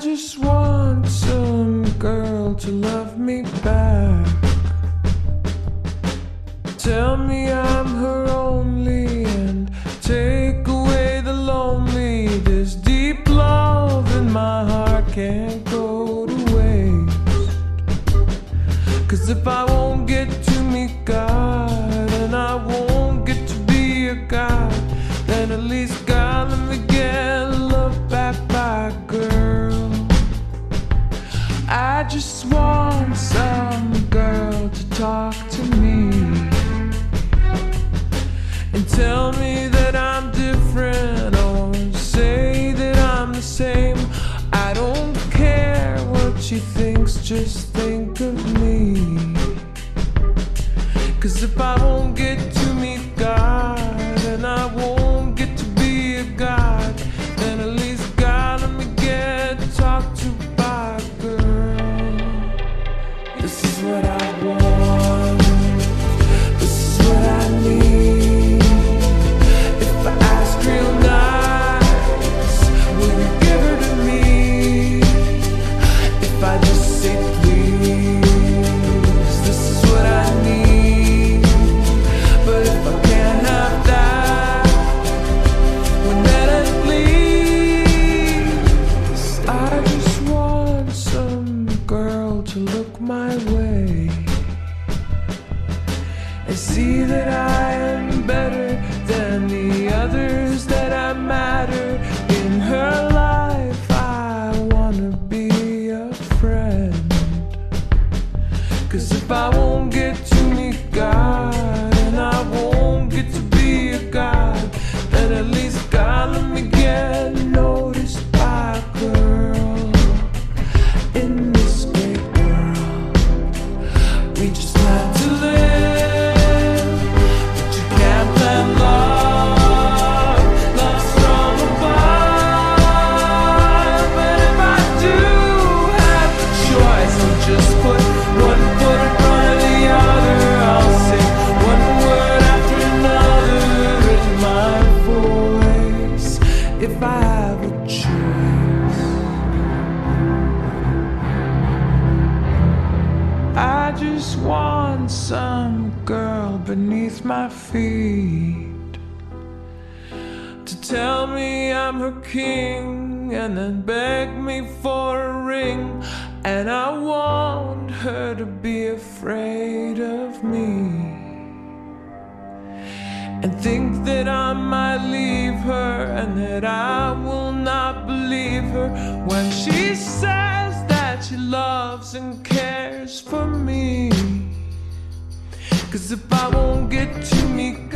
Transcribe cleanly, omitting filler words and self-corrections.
just want some girl to love me back. Tell me I'm her only and take away the lonely. This deep love in my heart can't go to waste. 'Cause if I won't get to meet God and I won't get to be a God, then at least God let me get loved back by a girl. I just want some girl to talk to me and tell me that I'm different, or say that I'm the same. I don't care what she thinks, just think of me. 'Cause if I won't get to meet God and I won't get to be a God, then at least God let me get talked to by a girl. This is what I want, this is what I need. See that I am better than the others, that I matter in her life. I wanna be a friend. 'Cause if I won't get to meet God and I won't get to be a God, then at least God let me get noticed by a girl. In this great world, we just have to live. If I have a choice, I just want some girl beneath my feet to tell me I'm her king and then beg me for a ring. And I want her to be afraid of me and think that I might leave her and that I will not believe her when she says that she loves and cares for me. 'Cause if I won't get to meet